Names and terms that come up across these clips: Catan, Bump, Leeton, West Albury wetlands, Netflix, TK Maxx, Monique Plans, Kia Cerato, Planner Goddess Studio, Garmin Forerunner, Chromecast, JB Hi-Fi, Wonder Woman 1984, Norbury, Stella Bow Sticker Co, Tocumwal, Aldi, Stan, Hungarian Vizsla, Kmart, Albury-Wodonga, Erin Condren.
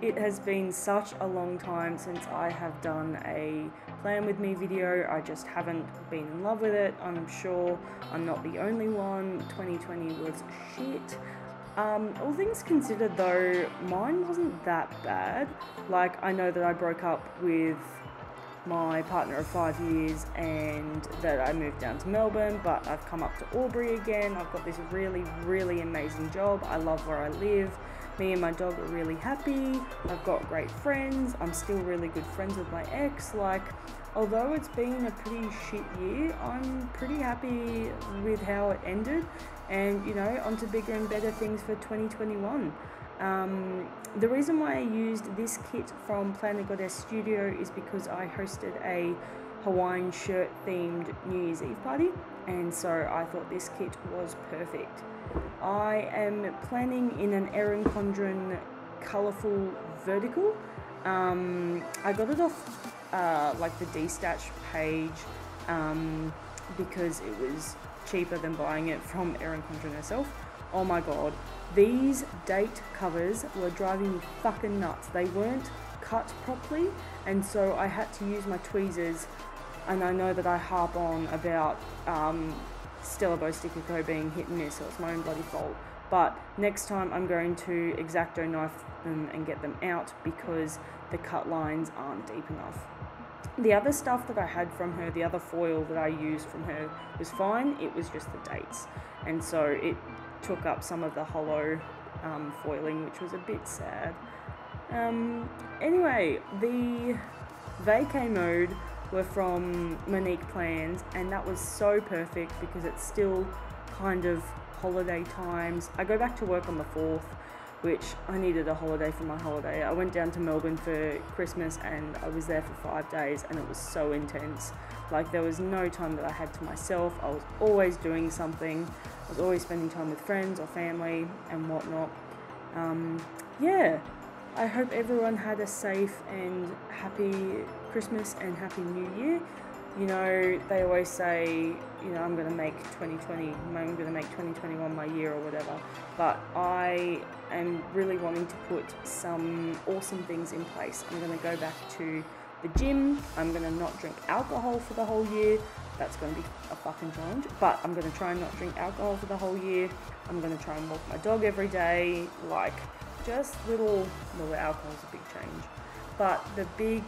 It has been such a long time since I have done a plan with me video. I just haven't been in love with it. I'm sure I'm not the only one. 2020 was shit. All things considered though, mine wasn't that bad. Like, I know that I broke up with my partner of 5 years and that I moved down to Melbourne, but I've come up to Albury again. I've got this really amazing job. I love where I live. Me and my dog are really happy. I've got great friends. I'm still really good friends with my ex. Like, although it's been a pretty shit year, I'm pretty happy with how it ended. And, you know, onto bigger and better things for 2021. The reason why I used this kit from Planner Goddess Studio is because I hosted a Hawaiian shirt themed New Year's Eve party, and so I thought this kit was perfect. I am planning in an Erin Condren colourful vertical. I got it off like the Destash page because it was cheaper than buying it from Erin Condren herself. Oh my god, these date covers were driving me fucking nuts. They weren't cut properly, and so I had to use my tweezers. And I know that I harp on about Stella Bow Sticker Co being hit and miss, so it's my own bloody fault. But next time I'm going to X-Acto knife them and get them out because the cut lines aren't deep enough. The other stuff that I had from her, the other foil that I used from her was fine, it was just the dates. And so it took up some of the hollow foiling, which was a bit sad. Anyway, the vacay mode were from Monique Plans, and that was so perfect because it's still kind of holiday times. I go back to work on the 4th, which I needed a holiday for my holiday. I went down to Melbourne for Christmas and I was there for 5 days, and it was so intense. Like, there was no time that I had to myself. I was always doing something. I was always spending time with friends or family and whatnot. Yeah, I hope everyone had a safe and happy Christmas and Happy New Year. You know, they always say, you know, I'm going to make 2021 my year or whatever. But I am really wanting to put some awesome things in place. I'm going to go back to the gym. I'm going to not drink alcohol for the whole year. That's going to be a fucking challenge. But I'm going to try and not drink alcohol for the whole year. I'm going to try and walk my dog every day. Like, just little alcohol's a big change. But the big,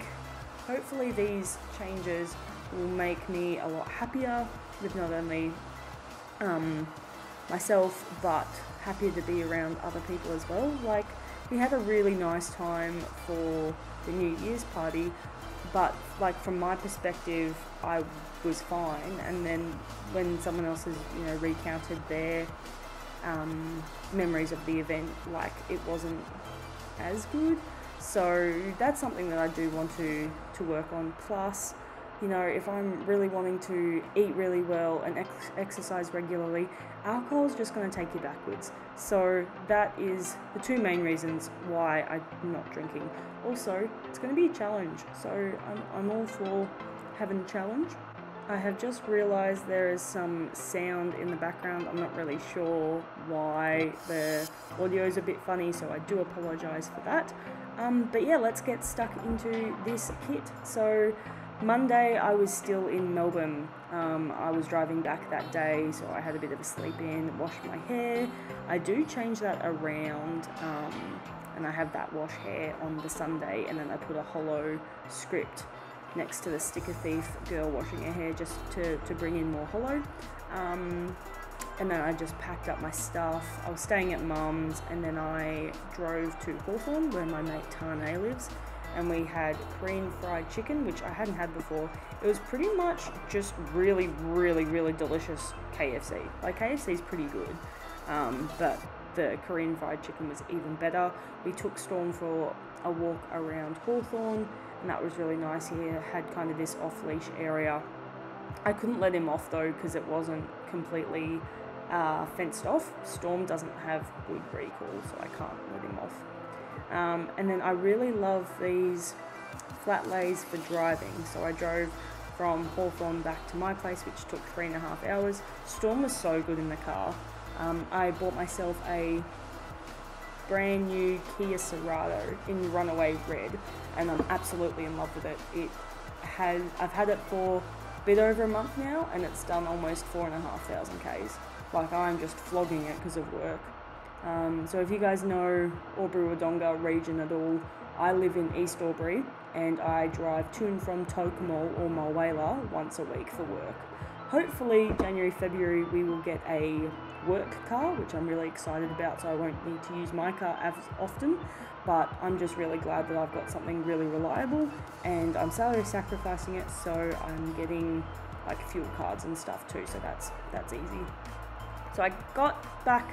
hopefully these changes will make me a lot happier with not only myself, but happier to be around other people as well. Like, we had a really nice time for the New Year's party, but like, from my perspective, I was fine. And then when someone else has, you know, recounted their memories of the event, like, it wasn't as good. So that's something that I do want to work on. Plus, you know, if I'm really wanting to eat really well and exercise regularly, alcohol is just going to take you backwards. So that is the two main reasons why I'm not drinking. Also, it's going to be a challenge. So I'm all for having a challenge. I have just realised there is some sound in the background. I'm not really sure why. The audio is a bit funny, so I do apologise for that. But yeah, let's get stuck into this kit. So Monday, I was still in Melbourne. I was driving back that day, so I had a bit of a sleep in, washed my hair. I do change that around, and I have that wash hair on the Sunday, and then I put a hollow script next to the Sticker Thief girl washing her hair just to bring in more hollow. And then I just packed up my stuff. I was staying at Mum's, and then I drove to Hawthorne, where my mate Tane lives. And we had Korean fried chicken, which I hadn't had before. It was pretty much just really delicious KFC. Like, KFC is pretty good, but the Korean fried chicken was even better. We took Storm for a walk around Hawthorne, and that was really nice. He had kind of this off-leash area. I couldn't let him off, though, because it wasn't completely fenced off. Storm doesn't have good recall, so I can't let him off. And then I really love these flat lays for driving. So I drove from Hawthorne back to my place, which took 3.5 hours. Storm was so good in the car. I bought myself a brand new Kia Cerato in Runaway Red, and I'm absolutely in love with it. I've had it for a bit over a month now, and it's done almost 4,500 Ks. Like, I'm just flogging it because of work. So if you guys know Albury-Wodonga region at all, I live in East Albury, and I drive to and from Tocumwal or Mulwala once a week for work. Hopefully January, February we will get a work car, which I'm really excited about, so I won't need to use my car as often, but I'm just really glad that I've got something really reliable, and I'm salary sacrificing it, so I'm getting like fuel cards and stuff too, so that's easy. So I got back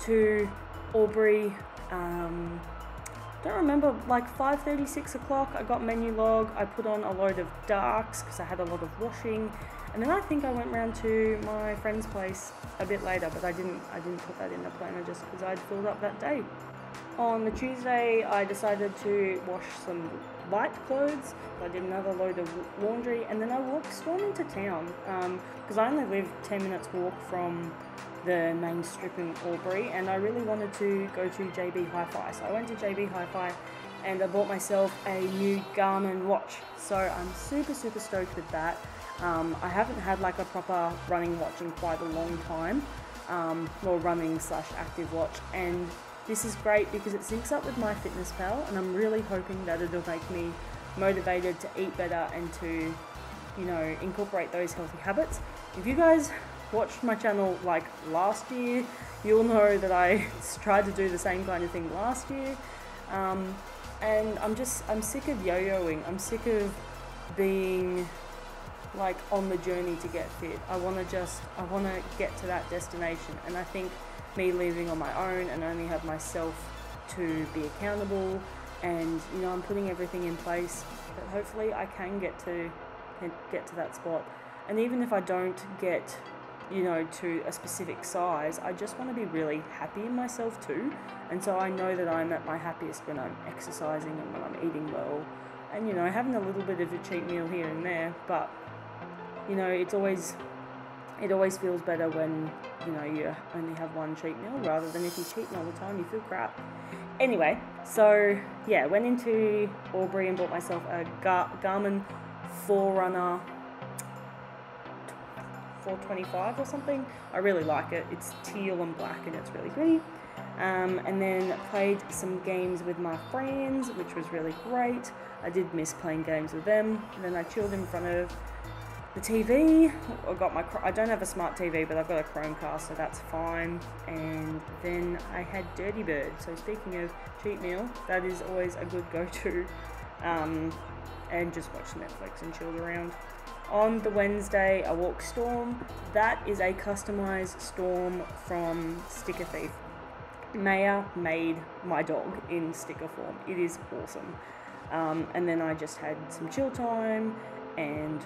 to Albury, don't remember, like 5:30, 6 o'clock, I got menu log, I put on a load of darks because I had a lot of washing, and then I think I went round to my friend's place a bit later, but I didn't put that in the planner just because I'd filled up that day. On the Tuesday, I decided to wash some light clothes, I did another load of laundry, and then I walked straight into town, because I only live 10 minutes walk from the main strip in Albury, and I really wanted to go to JB Hi-Fi, so I went to JB Hi-Fi and I bought myself a new Garmin watch, so I'm super stoked with that. I haven't had like a proper running watch in quite a long time, or running/active watch, and this is great because it syncs up with my fitness pal, and I'm really hoping that it'll make me motivated to eat better and to, you know, incorporate those healthy habits. If you guys watched my channel like last year, you'll know that I tried to do the same kind of thing last year, and I'm sick of yo-yoing. I'm sick of being like on the journey to get fit. I want to get to that destination, and I think me living on my own and only have myself to be accountable, and you know, I'm putting everything in place that hopefully I can get to that spot. And even if I don't get, you know, to a specific size, I just want to be really happy in myself too, and so I know that I'm at my happiest when I'm exercising and when I'm eating well, and you know, having a little bit of a cheat meal here and there, but you know, it always feels better when, you know, you only have one cheat meal rather than if you cheat all the time you feel crap. Anyway, so yeah, went into Albury and bought myself a Garmin Forerunner 425 or something. I really like it. It's teal and black and it's really pretty. And then played some games with my friends, which was really great. I did miss playing games with them. And then I chilled in front of the TV. I don't have a smart TV, but I've got a Chromecast, so that's fine. And then I had Dirty Bird. So speaking of cheat meal, that is always a good go-to. And just watch Netflix and chilled around. On the Wednesday, I walked Storm. That is a customized Storm from Sticker Thief. Maya made my dog in sticker form. It is awesome. And then I just had some chill time and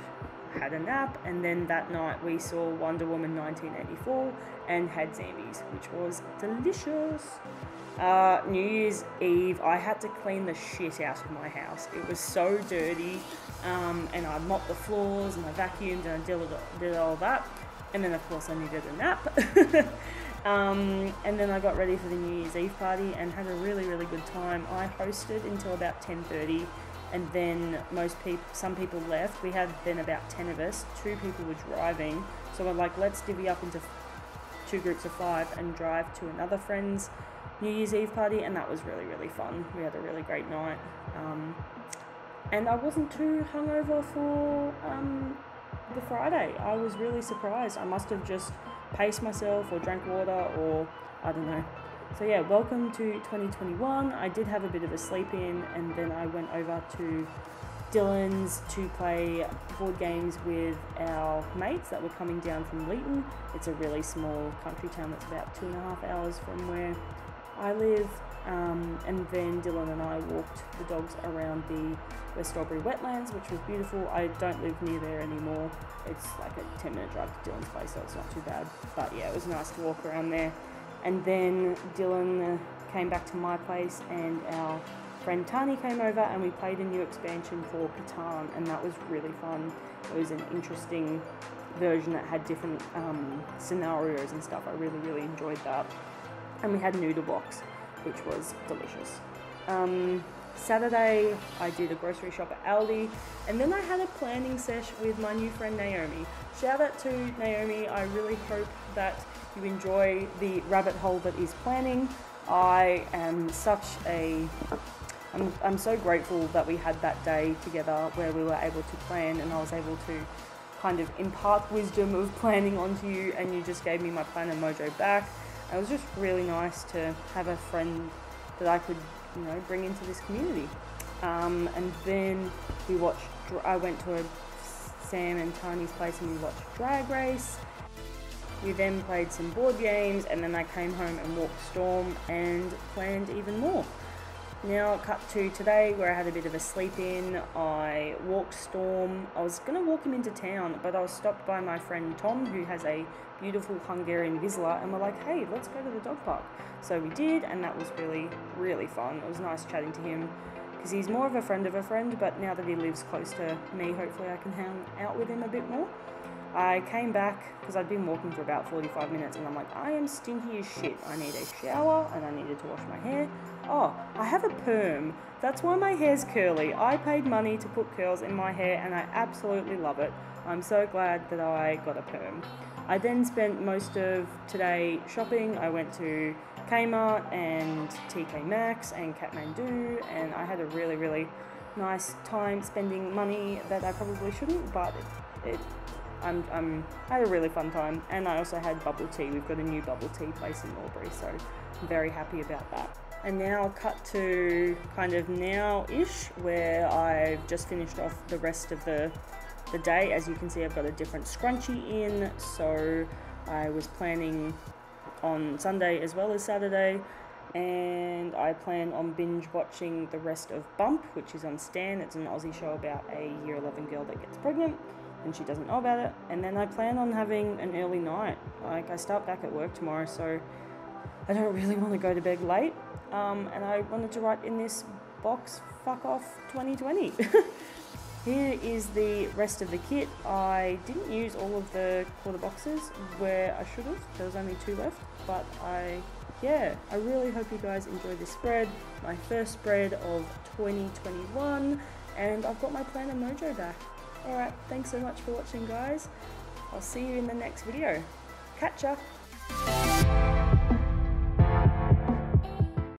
had a nap. And then that night we saw Wonder Woman 1984 and had Zambies, which was delicious. New Year's Eve, I had to clean the shit out of my house. It was so dirty, and I mopped the floors and I vacuumed and I did all that, and then of course I needed a nap. And then I got ready for the New Year's Eve party and had a really good time. I hosted until about 10:30, and then some people left. We had then about 10 of us. 2 people were driving, so we're like, let's divvy up into 2 groups of 5 and drive to another friend's New Year's Eve party, and that was really fun. We had a really great night, and I wasn't too hungover for the Friday. I was really surprised. I must have just paced myself or drank water or I don't know. So yeah, welcome to 2021. I did have a bit of a sleep in, and then I went over to Dylan's to play board games with our mates that were coming down from Leeton. It's a really small country town that's about 2.5 hours from where I live, and then Dylan and I walked the dogs around the West Albury wetlands, which was beautiful. I don't live near there anymore. It's like a 10-minute drive to Dylan's place, so it's not too bad. But yeah, it was nice to walk around there. And then Dylan came back to my place, and our friend Tani came over, and we played a new expansion for Catan, and that was really fun. It was an interesting version that had different scenarios and stuff. I really enjoyed that. And we had Noodle Box, which was delicious. Saturday, I did a grocery shop at Aldi, and then I had a planning sesh with my new friend Naomi. Shout out to Naomi, I really hope that you enjoy the rabbit hole that is planning. I am such a... I'm so grateful that we had that day together where we were able to plan, and I was able to kind of impart wisdom of planning onto you, and you just gave me my planner mojo back. It was just really nice to have a friend that I could, you know, bring into this community. And then we watched, I went to Sam and Tani's place and we watched Drag Race. We then played some board games, and then I came home and walked Storm and planned even more. Now, cut to today where I had a bit of a sleep in. I walked Storm. I was going to walk him into town, but I was stopped by my friend Tom, who has a beautiful Hungarian Vizsla, and we're like, hey, let's go to the dog park. So we did, and that was really, really fun. It was nice chatting to him because he's more of a friend, but now that he lives close to me, hopefully I can hang out with him a bit more. I came back because I'd been walking for about 45 minutes and I'm like, I am stinky as shit. I need a shower and I needed to wash my hair. Oh, I have a perm. That's why my hair's curly. I paid money to put curls in my hair and I absolutely love it. I'm so glad that I got a perm. I then spent most of today shopping. I went to Kmart and TK Maxx and Kathmandu, and I had a really, really nice time spending money that I probably shouldn't, but I had a really fun time, and I also had bubble tea. We've got a new bubble tea place in Norbury, so I'm very happy about that. And now cut to kind of now-ish, where I've just finished off the rest of the day. As you can see, I've got a different scrunchie in, so I was planning on Sunday as well as Saturday, and I plan on binge watching the rest of Bump, which is on Stan. It's an Aussie show about a year 11 girl that gets pregnant and she doesn't know about it. And then I plan on having an early night. Like, I start back at work tomorrow, so I don't really want to go to bed late. And I wanted to write in this box, fuck off 2020. Here is the rest of the kit. I didn't use all of the quarter boxes where I should have. There was only 2 left, but I really hope you guys enjoy this spread. My first spread of 2021, and I've got my planner mojo back. Alright, thanks so much for watching, guys. I'll see you in the next video. Catch ya!